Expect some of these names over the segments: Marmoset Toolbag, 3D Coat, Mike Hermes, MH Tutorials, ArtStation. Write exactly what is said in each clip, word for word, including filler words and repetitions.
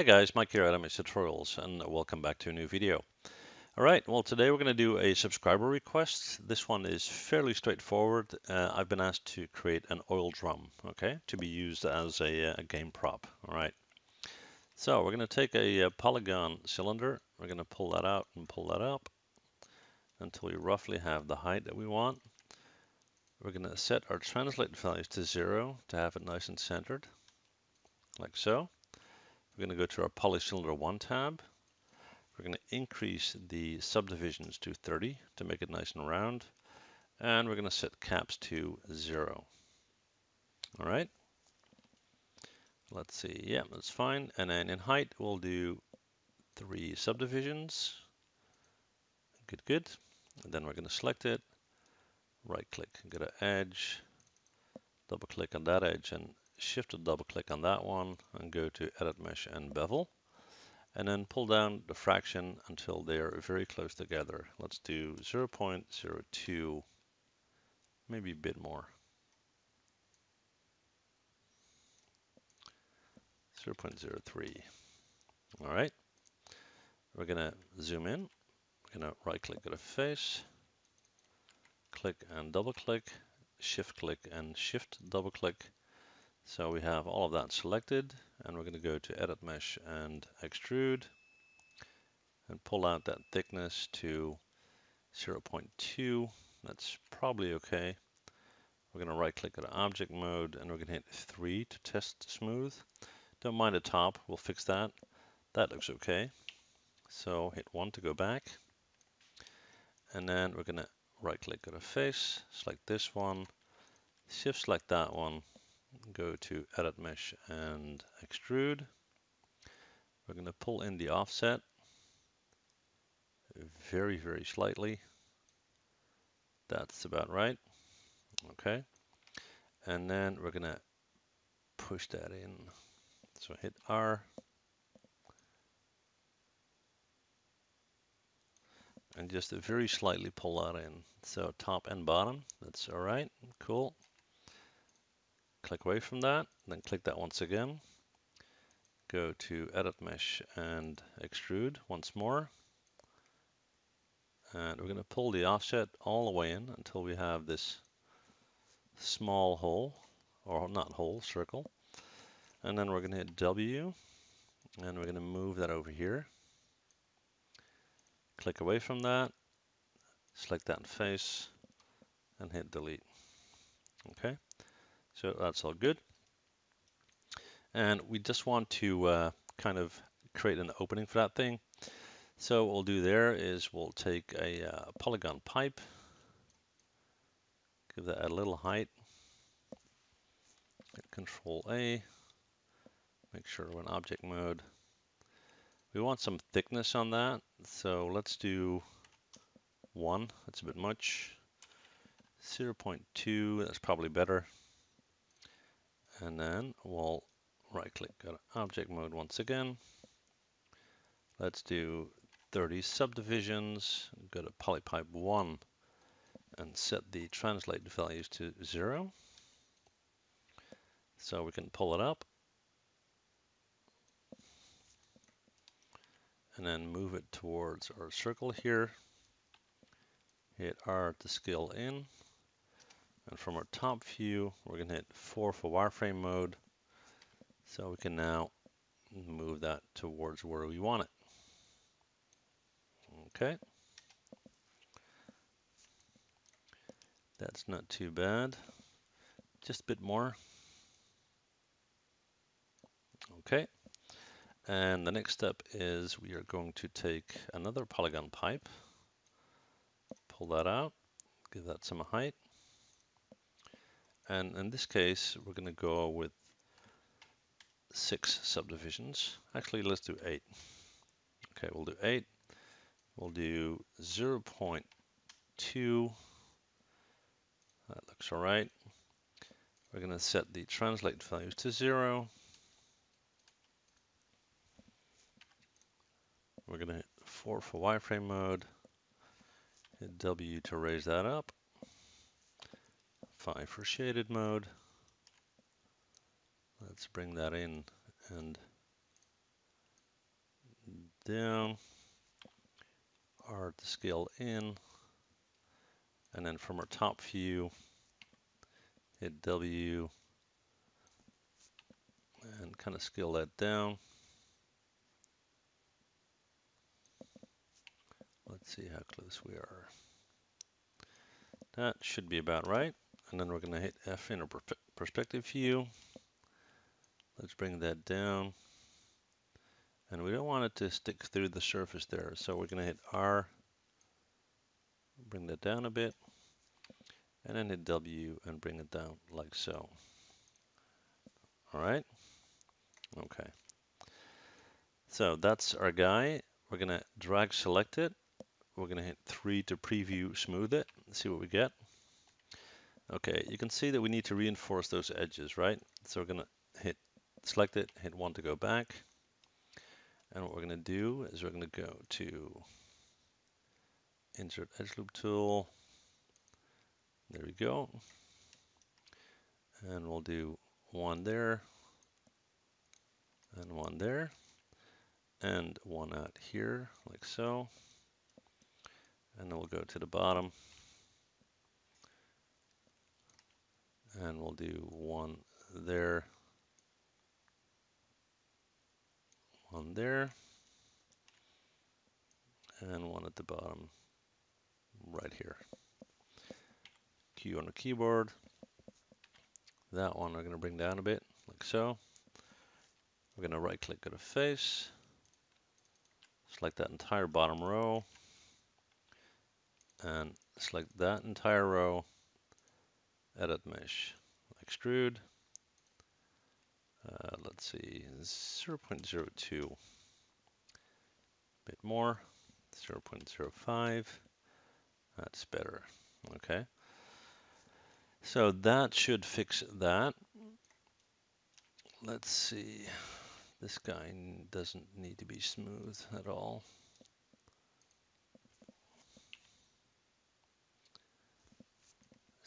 Hey guys, Mike here at M H Tutorials, and welcome back to a new video. Alright, well today we're going to do a subscriber request. This one is fairly straightforward. Uh, I've been asked to create an oil drum, okay, to be used as a, a game prop. Alright, so we're going to take a, a polygon cylinder. We're going to pull that out and pull that up until we roughly have the height that we want. We're going to set our translate values to zero to have it nice and centered, like so. We're going to go to our Poly Cylinder one tab. We're going to increase the subdivisions to thirty to make it nice and round. And we're going to set caps to zero. All right. Let's see. Yeah, that's fine. And then in height, we'll do three subdivisions. Good, good. And then we're going to select it. Right click, go to edge. Double click on that edge and shift to double click on that one and go to edit mesh and bevel, and then pull down the fraction until they are very close together. Let's do zero point zero two, maybe a bit more, zero point zero three. All right, we're gonna zoom in. We're gonna right click, go to face, click and double click, shift click and shift double click. So we have all of that selected, and we're going to go to Edit Mesh and Extrude and pull out that thickness to zero point two. That's probably okay. We're going to right click on Object Mode, and we're going to hit three to test smooth. Don't mind the top, we'll fix that. That looks okay. So hit one to go back. And then we're going to right click on a face, select this one, shift select that one. Go to Edit Mesh and Extrude. We're going to pull in the offset very, very slightly. That's about right. Okay. And then we're going to push that in. So hit R. And just very slightly pull that in. So top and bottom. That's all right. Cool. Click away from that, then click that once again. Go to Edit Mesh and Extrude once more. And we're going to pull the offset all the way in until we have this small hole, or not hole, circle. And then we're going to hit W, and we're going to move that over here. Click away from that, select that face, and hit delete. Okay. So that's all good. And we just want to uh, kind of create an opening for that thing. So what we'll do there is we'll take a uh, polygon pipe, give that a little height, hit Control A, make sure we're in object mode. We want some thickness on that. So let's do one, that's a bit much. zero point two, that's probably better. And then we'll right click on object mode once again. Let's do thirty subdivisions, go to polypipe one and set the translate values to zero. So we can pull it up and then move it towards our circle here. Hit R to scale in. And from our top view, we're going to hit four for wireframe mode. So we can now move that towards where we want it. Okay. That's not too bad. Just a bit more. Okay. And the next step is we are going to take another polygon pipe. Pull that out. Give that some height. And in this case, we're going to go with six subdivisions. Actually, let's do eight. Okay, we'll do eight. We'll do zero point two. That looks all right. We're going to set the translate values to zero. We're going to hit four for wireframe mode. Hit W to raise that up. five for shaded mode. Let's bring that in and down, art to scale in, and then from our top view, hit W and kind of scale that down. Let's see how close we are. That should be about right. And then we're going to hit F in our per perspective view. Let's bring that down. And we don't want it to stick through the surface there. So we're going to hit R, bring that down a bit, and then hit W and bring it down like so. All right. Okay. So that's our guy. We're going to drag select it. We're going to hit three to preview smooth it and see what we get. Okay, you can see that we need to reinforce those edges, right? So we're going to hit select it, hit one to go back. And what we're going to do is we're going to go to Insert Edge Loop tool. There we go. And we'll do one there, and one there, and one out here, like so. And then we'll go to the bottom. And we'll do one there, one there, and one at the bottom right here. Q on the keyboard. That one we're going to bring down a bit, like so. We're going to right click, go to face, select that entire bottom row, and select that entire row. Edit mesh, extrude, uh, let's see, zero point zero two, a bit more, zero point zero five, that's better, okay. So that should fix that. Let's see, this guy doesn't need to be smooth at all.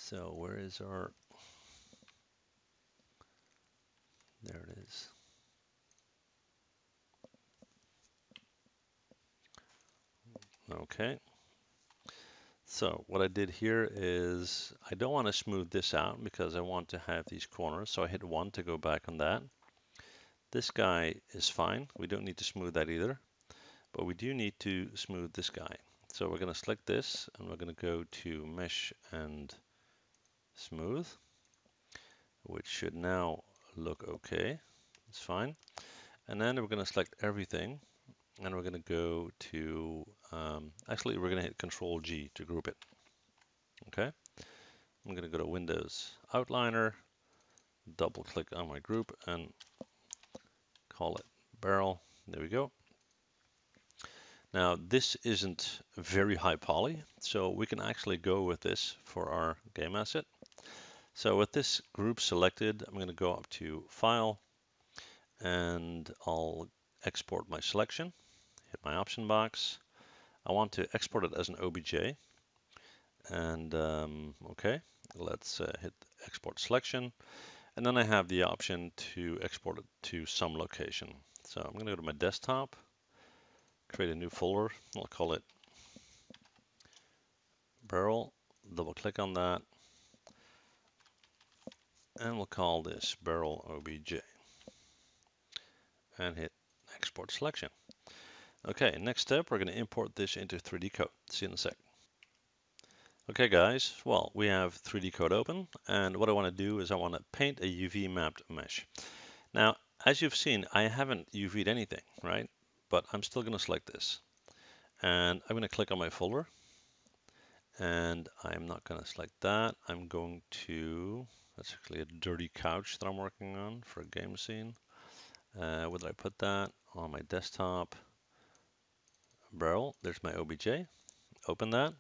So where is our, there it is. Okay. So what I did here is I don't want to smooth this out because I want to have these corners. So I hit one to go back on that. This guy is fine. We don't need to smooth that either, but we do need to smooth this guy. So we're going to select this and we're going to go to mesh and smooth, which should now look okay. It's fine. And then we're going to select everything and we're going to go to, um, actually we're going to hit Control G to group it. Okay. I'm going to go to Windows Outliner, double click on my group and call it barrel. There we go. Now this isn't very high poly, so we can actually go with this for our game asset. So with this group selected, I'm going to go up to File, and I'll export my selection, hit my option box. I want to export it as an O B J, and um, okay, let's uh, hit Export Selection, and then I have the option to export it to some location. So I'm going to go to my desktop, create a new folder, I'll call it barrel, double click on that, and we'll call this barrel O B J and hit export selection. Okay, next step, we're going to import this into three D Coat. See you in a sec. Okay guys, well, we have three D Coat open, and what I want to do is I want to paint a U V mapped mesh. Now, as you've seen, I haven't U V'd anything, right? But I'm still going to select this, and I'm going to click on my folder, and I'm not going to select that. I'm going to, that's actually a dirty couch that I'm working on for a game scene. Uh, where did I put that? On my desktop barrel, there's my O B J, open that.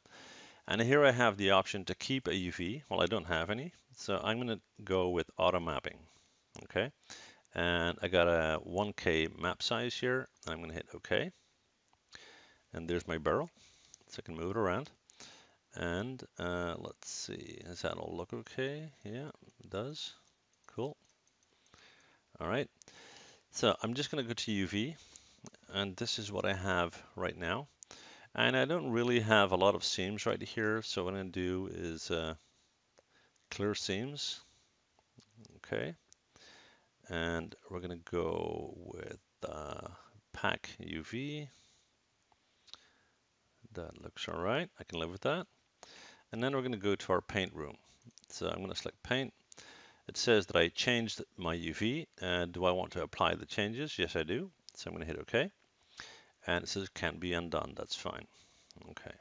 And here I have the option to keep a U V. Well, I don't have any, so I'm going to go with auto mapping. Okay. And I got a one K map size here. I'm going to hit OK. And there's my barrel. So I can move it around. And uh, let's see, does that all look okay? Yeah, it does. Cool. All right. So I'm just going to go to U V. and this is what I have right now. And I don't really have a lot of seams right here, so what I'm going to do is uh, clear seams. Okay, and we're going to go with uh, pack U V. That looks all right. I can live with that. And then we're going to go to our paint room. So I'm going to select paint. It says that I changed my U V. Uh, do I want to apply the changes? Yes, I do. So I'm going to hit OK. And it says it can't be undone. That's fine. Okay.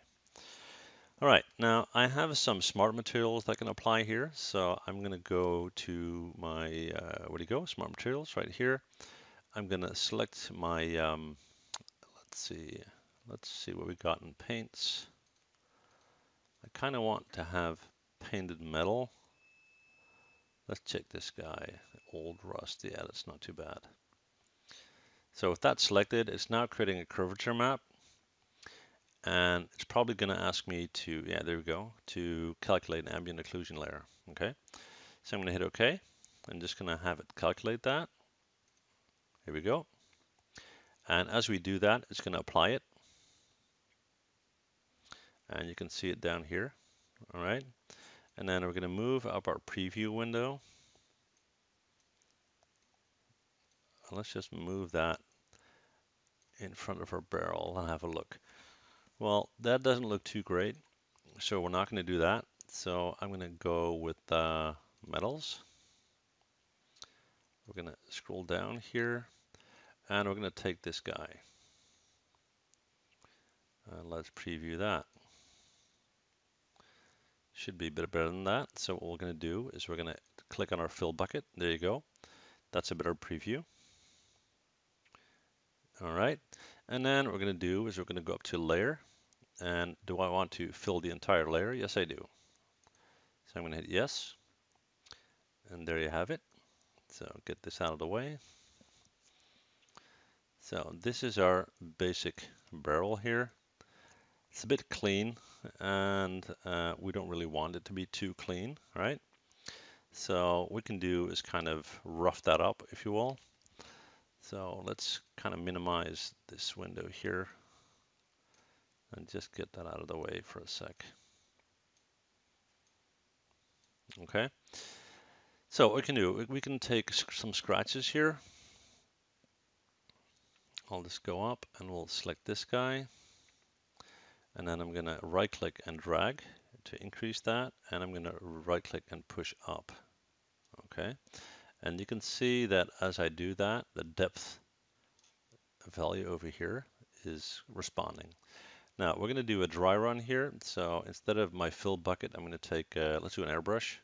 All right. Now I have some smart materials that I can apply here. So I'm going to go to my, uh, where do you go? Smart materials right here. I'm going to select my, um, let's see, let's see what we got in paints. I kind of want to have painted metal. Let's check this guy, old rust. Yeah, that's not too bad. So with that selected, it's now creating a curvature map, and it's probably going to ask me to, yeah, there we go, to calculate an ambient occlusion layer. Okay, so I'm going to hit OK. I'm just going to have it calculate that. Here we go. And as we do that, it's going to apply it. And you can see it down here. All right. And then we're going to move up our preview window. And let's just move that in front of our barrel and have a look. Well, that doesn't look too great, so we're not going to do that. So I'm going to go with uh, metals. We're going to scroll down here, and we're going to take this guy. And let's preview that. Should be a bit better than that. So what we're going to do is we're going to click on our fill bucket. There you go. That's a better preview. All right. And then what we're going to do is we're going to go up to layer. And do I want to fill the entire layer? Yes, I do. So I'm going to hit yes. And there you have it. So get this out of the way. So this is our basic barrel here. It's a bit clean, and uh, we don't really want it to be too clean, right? So what we can do is kind of rough that up, if you will. So let's kind of minimize this window here and just get that out of the way for a sec. Okay. So what we can do, we can take some scratches here. I'll just go up and we'll select this guy. And then I'm going to right click and drag to increase that. And I'm going to right click and push up. Okay. And you can see that as I do that, the depth value over here is responding. Now we're going to do a dry run here. So instead of my fill bucket, I'm going to take, uh, let's do an airbrush.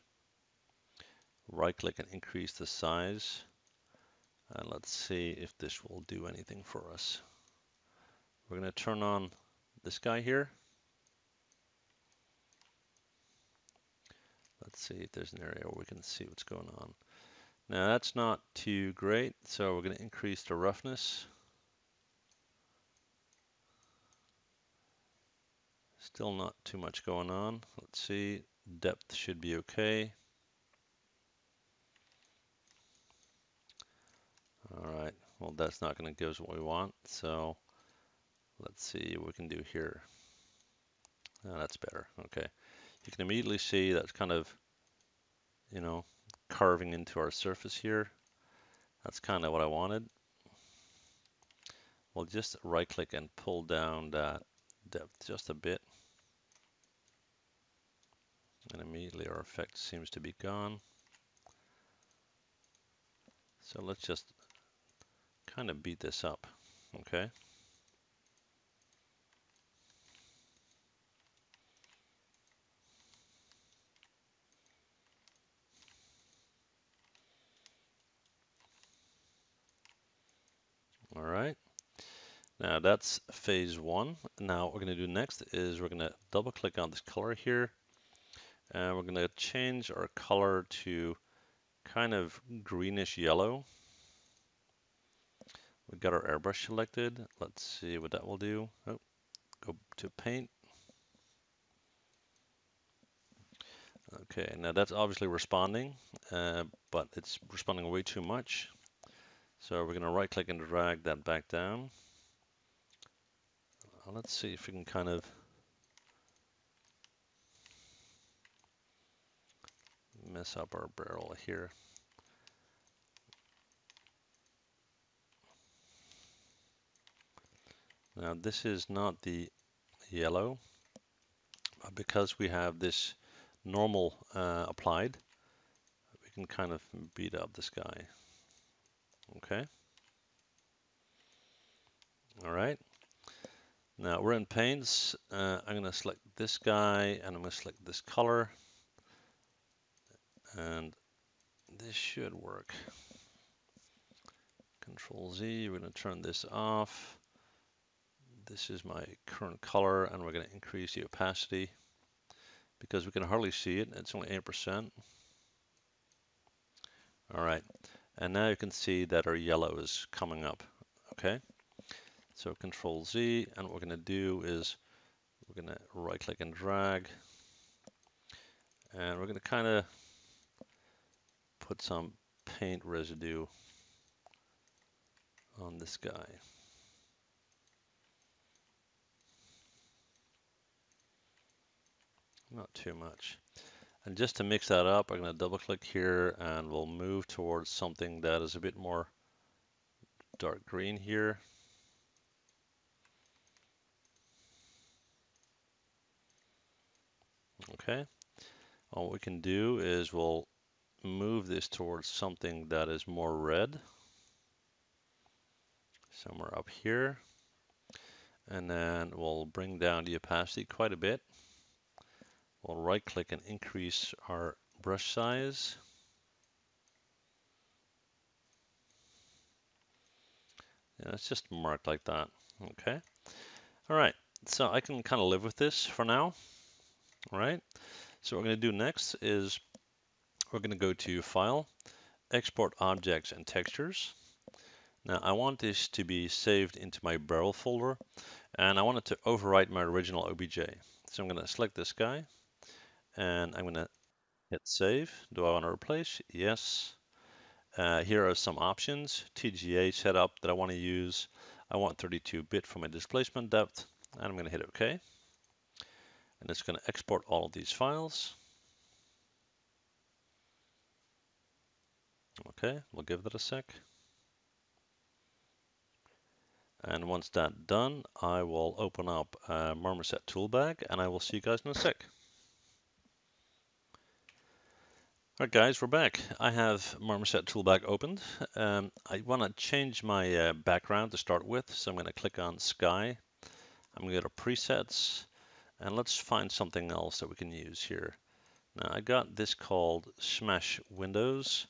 Right click and increase the size. And let's see if this will do anything for us. We're going to turn on this guy here. Let's see if there's an area where we can see what's going on. Now that's not too great, so we're going to increase the roughness. Still not too much going on. Let's see, depth should be okay. All right, well that's not going to give us what we want, so let's see what we can do here. Oh, that's better. Okay. You can immediately see that's kind of, you know, carving into our surface here. That's kind of what I wanted. We'll just right click and pull down that depth just a bit. And immediately our effect seems to be gone. So let's just kind of beat this up. Okay. All right, now that's phase one. Now what we're going to do next is we're going to double click on this color here, and we're going to change our color to kind of greenish yellow. We've got our airbrush selected. Let's see what that will do. Oh, go to paint. Okay, now that's obviously responding, uh, but it's responding way too much. So we're going to right click and drag that back down. Well, let's see if we can kind of mess up our barrel here. Now this is not the yellow, but because we have this normal uh, applied, we can kind of beat up the sky. Okay. All right. Now we're in paints. Uh, I'm going to select this guy and I'm going to select this color. And this should work. Control Z, we're going to turn this off. This is my current color and we're going to increase the opacity because we can hardly see it. It's only eight percent. All right. And now you can see that our yellow is coming up. Okay. So Control Z, and what we're going to do is we're going to right click and drag. And we're going to kind of put some paint residue on this guy. Not too much. And just to mix that up, I'm going to double click here and we'll move towards something that is a bit more dark green here. Okay. All we can do is we'll move this towards something that is more red. Somewhere up here. And then we'll bring down the opacity quite a bit. We'll right click and increase our brush size. Yeah, it's just marked like that. Okay. All right. So I can kind of live with this for now. All right. So what we're going to do next is we're going to go to File, Export Objects and Textures. Now I want this to be saved into my barrel folder and I want it to overwrite my original O B J. So I'm going to select this guy. And I'm going to hit save. Do I want to replace? Yes. Uh, here are some options. T G A setup that I want to use. I want thirty-two bit for my displacement depth. And I'm going to hit OK. And it's going to export all of these files. OK, we'll give that a sec. And once that's done, I will open up uh, Marmoset Toolbag and I will see you guys in a sec. Alright guys, we're back. I have Marmoset Toolbag opened. Um, I want to change my uh, background to start with, so I'm going to click on Sky. I'm going to go to Presets, and let's find something else that we can use here. Now I got this called Smash Windows,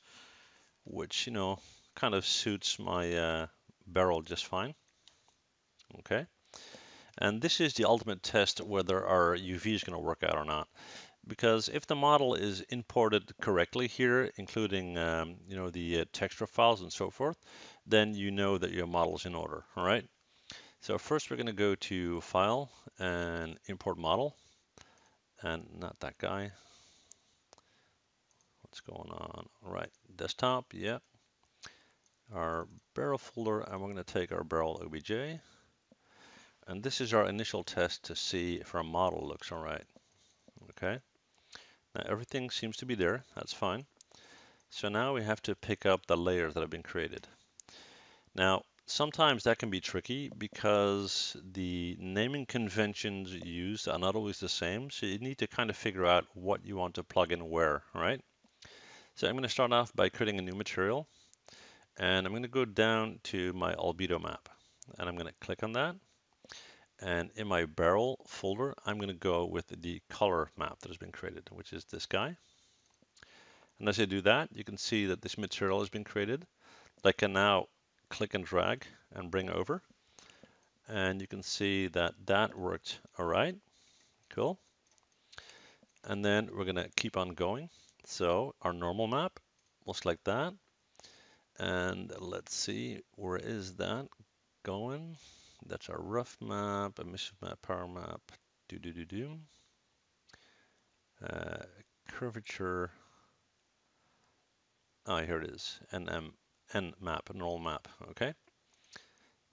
which, you know, kind of suits my uh, barrel just fine. Okay. And this is the ultimate test whether our U V is going to work out or not. Because if the model is imported correctly here, including um, you know, the uh, texture files and so forth, then you know that your model is in order. All right. So first we're going to go to File and Import Model, and not that guy. What's going on? All right, Desktop. Yeah. Our barrel folder, and we're going to take our barrel O B J, and this is our initial test to see if our model looks all right. Okay. Now everything seems to be there, that's fine. So now we have to pick up the layers that have been created. Now, sometimes that can be tricky because the naming conventions used are not always the same, so you need to kind of figure out what you want to plug in where, right? So I'm going to start off by creating a new material, and I'm going to go down to my albedo map, and I'm going to click on that. And in my barrel folder, I'm going to go with the color map that has been created, which is this guy. And as I do that, you can see that this material has been created. I can now click and drag and bring over. And you can see that that worked all right. Cool. And then we're going to keep on going. So our normal map, we'll select that. And let's see, where is that going? That's our rough map, emissive map, power map, do do do do. Uh, curvature. Ah, oh, here it is. N M, N map, normal map. Okay.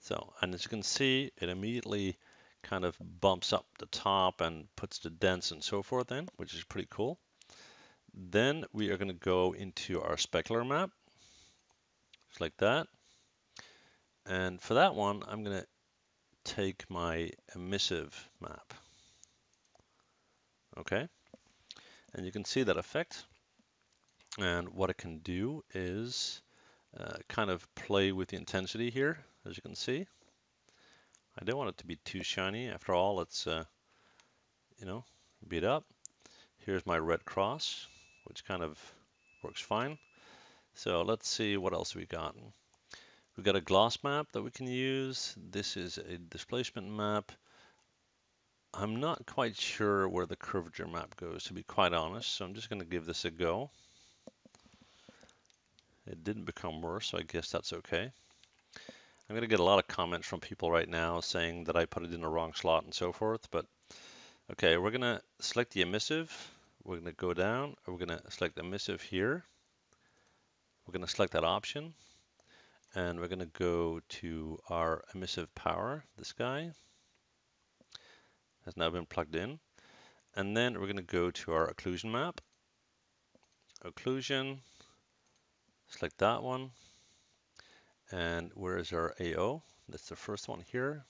So, and as you can see, it immediately kind of bumps up the top and puts the dents and so forth in, which is pretty cool. Then we are going to go into our specular map, just like that. And for that one, I'm going to take my emissive map. Okay. And you can see that effect. And what it can do is uh, kind of play with the intensity here, as you can see. I don't want it to be too shiny. After all, it's, uh, you know, beat up. Here's my red cross, which kind of works fine. So let's see what else we got. We've got a gloss map that we can use. This is a displacement map. I'm not quite sure where the curvature map goes, to be quite honest, so I'm just going to give this a go. It didn't become worse, so I guess that's okay. I'm going to get a lot of comments from people right now saying that I put it in the wrong slot and so forth, but okay, we're going to select the emissive. We're going to go down, we're going to select emissive here. We're going to select that option, and we're going to go to our emissive power. This guy has now been plugged in. And then we're going to go to our occlusion map. Occlusion, select that one. And where is our A O? That's the first one here.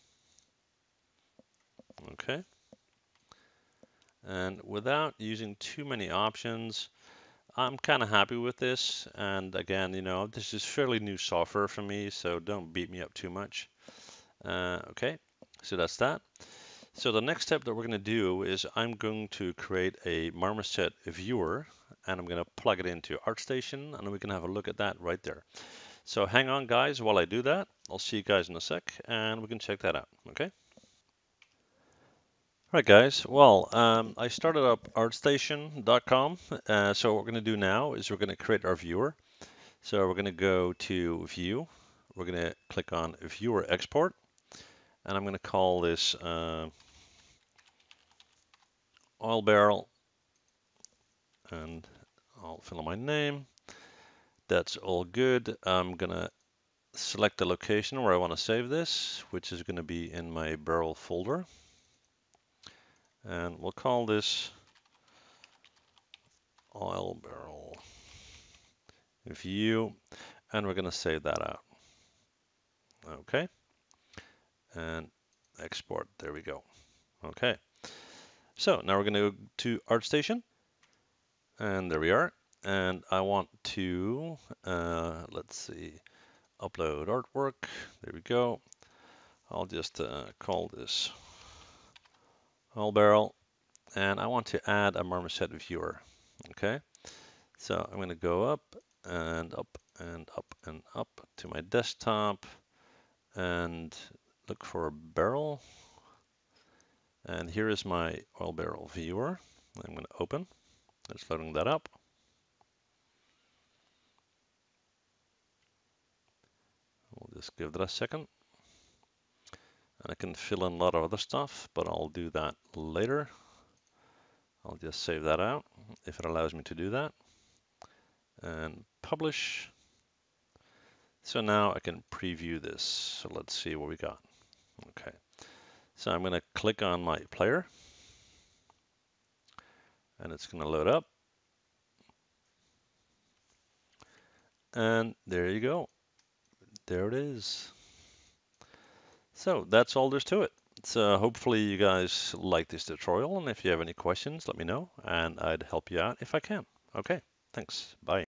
Okay. And without using too many options, I'm kind of happy with this. And again, you know, this is fairly new software for me, so don't beat me up too much. Uh, okay, so that's that. So the next step that we're going to do is I'm going to create a Marmoset viewer, and I'm going to plug it into ArtStation, and we can have a look at that right there. So hang on, guys, while I do that. I'll see you guys in a sec, and we can check that out, okay? All right, guys, well, um, I started up artstation dot com. Uh, so what we're gonna do now is we're gonna create our viewer. So we're gonna go to View. We're gonna click on Viewer Export, and I'm gonna call this uh, Oil Barrel, and I'll fill in my name. That's all good. I'm gonna select the location where I want to save this, which is going to be in my barrel folder, and we'll call this oil barrel view, and we're going to save that out. Okay, and export. There we go. Okay, so now we're going to go to ArtStation, and there we are. And I want to, uh, let's see, upload artwork. There we go. I'll just uh, call this oil barrel, and I want to add a marmoset viewer. Okay, so I'm going to go up and up and up and up to my desktop and look for a barrel. And here is my oil barrel viewer. I'm going to open. It's loading that up. We'll just give that a second. And I can fill in a lot of other stuff, but I'll do that later. I'll just save that out if it allows me to do that. And publish. So now I can preview this. So let's see what we got. Okay. So I'm going to click on my player. And it's going to load up. And there you go. There it is. So that's all there's to it. So hopefully you guys like this tutorial, and if you have any questions, let me know, and I'd help you out if I can. Okay, thanks. Bye.